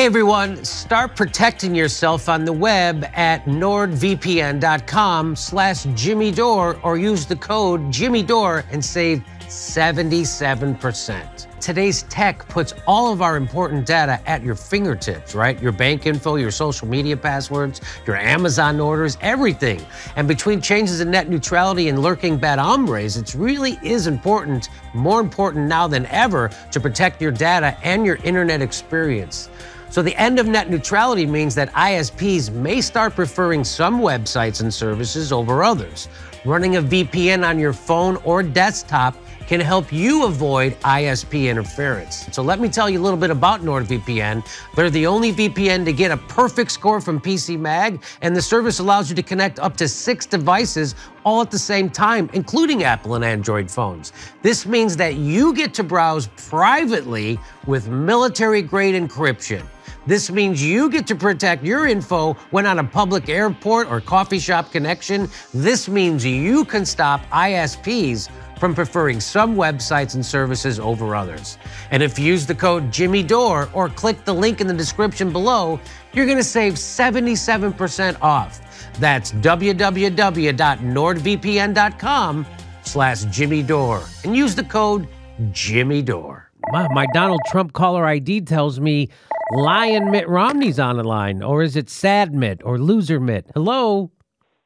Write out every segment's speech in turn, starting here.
Hey everyone, start protecting yourself on the web at nordvpn.com/JimmyDore or use the code JimmyDore and save 77%. Today's tech puts all of our important data at your fingertips, right? Your bank info, your social media passwords, your Amazon orders, everything. And between changes in net neutrality and lurking bad hombres, it really is important, more important now than ever, to protect your data and your internet experience. So the end of net neutrality means that ISPs may start preferring some websites and services over others. Running a VPN on your phone or desktop can help you avoid ISP interference. So let me tell you a little bit about NordVPN. They're the only VPN to get a perfect score from PC Mag, and the service allows you to connect up to 6 devices all at the same time, including Apple and Android phones. This means that you get to browse privately with military-grade encryption. This means you get to protect your info when on a public airport or coffee shop connection. This means you can stop ISPs from preferring some websites and services over others. And if you use the code JimmyDore or click the link in the description below, you're gonna save 77% off. That's www.nordvpn.com/JimmyDore and use the code JimmyDore. My Donald Trump caller ID tells me Lion Mitt Romney's on the line, or is it Sad Mitt or Loser Mitt? Hello?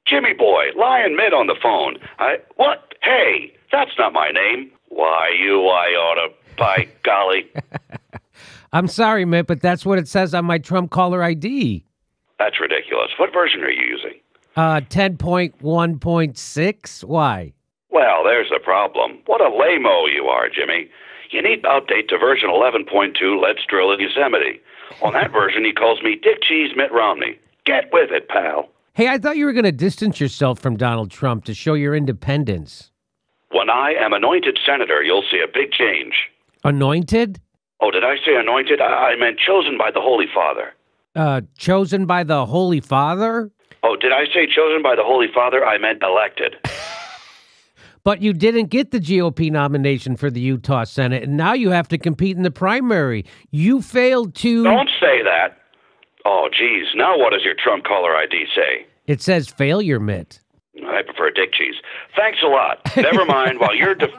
Jimmy boy, Lion Mitt on the phone. What? Hey, that's not my name. Why, you iota, by golly. I'm sorry, Mitt, but that's what it says on my Trump caller ID. That's ridiculous. What version are you using? 10.1.6. Why? Well, there's the problem. What a lame-o you are, Jimmy. You need to update to version 11.2, Let's Drill in Yosemite. On that version, he calls me Dick Cheese Mitt Romney. Get with it, pal. Hey, I thought you were going to distance yourself from Donald Trump to show your independence. When I am anointed senator, you'll see a big change. Anointed? Oh, did I say anointed? I meant chosen by the Holy Father. Chosen by the Holy Father? Oh, did I say chosen by the Holy Father? I meant elected. But you didn't get the GOP nomination for the Utah Senate, and now you have to compete in the primary. You failed to... Don't say that. Oh, geez. Now what does your Trump caller ID say? It says failure, Mitt. I prefer Dick Cheese. Thanks a lot. Never mind. While you're busy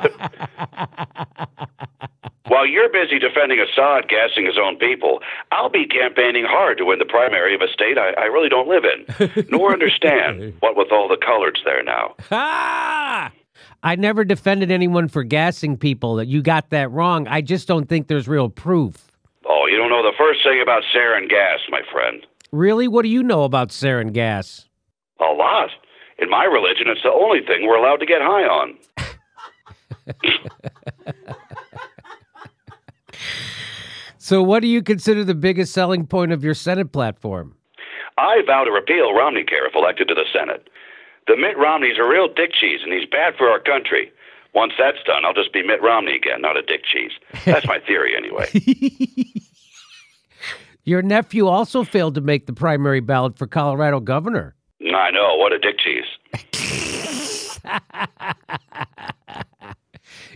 defending Assad gassing his own people, I'll be campaigning hard to win the primary of a state I really don't live in, nor understand, what with all the coloreds there now. Ah! I never defended anyone for gassing people. You got that wrong. I just don't think there's real proof. Oh, you don't know the first thing about sarin gas, my friend. Really? What do you know about sarin gas? A lot. In my religion, it's the only thing we're allowed to get high on. So what do you consider the biggest selling point of your Senate platform? I vow to repeal Romney-care if elected to the Senate. The Mitt Romney's a real dick cheese, and he's bad for our country. Once that's done, I'll just be Mitt Romney again, not a dick cheese. That's my theory, anyway. Your nephew also failed to make the primary ballot for Colorado governor. I know. What a dick cheese.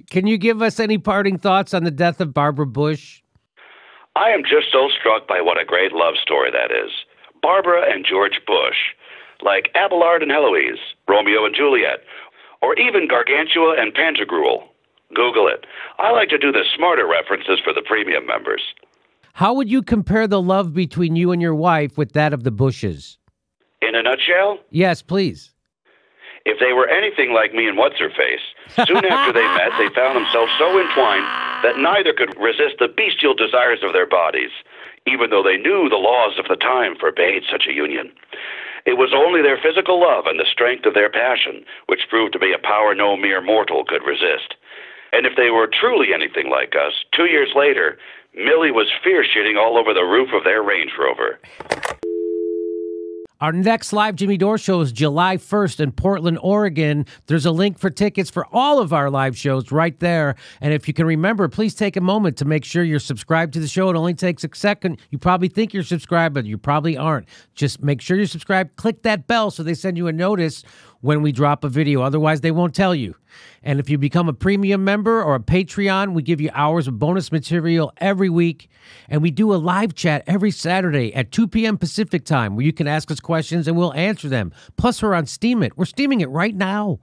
Can you give us any parting thoughts on the death of Barbara Bush? I am just so struck by what a great love story that is. Barbara and George Bush. Like Abelard and Heloise, Romeo and Juliet, or even Gargantua and Pantagruel. Google it. I like to do the smarter references for the premium members. How would you compare the love between you and your wife with that of the Bushes? In a nutshell? Yes, please. If they were anything like me and What's-Her-Face, soon after they met, they found themselves so entwined that neither could resist the bestial desires of their bodies, even though they knew the laws of the time forbade such a union. It was only their physical love and the strength of their passion, which proved to be a power no mere mortal could resist. And if they were truly anything like us, 2 years later, Millie was fear-shitting all over the roof of their Range Rover. Our next live Jimmy Dore show is July 1st in Portland, Oregon. There's a link for tickets for all of our live shows right there. And if you can remember, please take a moment to make sure you're subscribed to the show. It only takes a second. You probably think you're subscribed, but you probably aren't. Just make sure you're subscribed. Click that bell so they send you a notice when we drop a video. Otherwise, they won't tell you. And if you become a premium member or a Patreon, we give you hours of bonus material every week. And we do a live chat every Saturday at 2 p.m. Pacific time where you can ask us questions and we'll answer them. Plus, we're on Steemit. We're steaming it right now.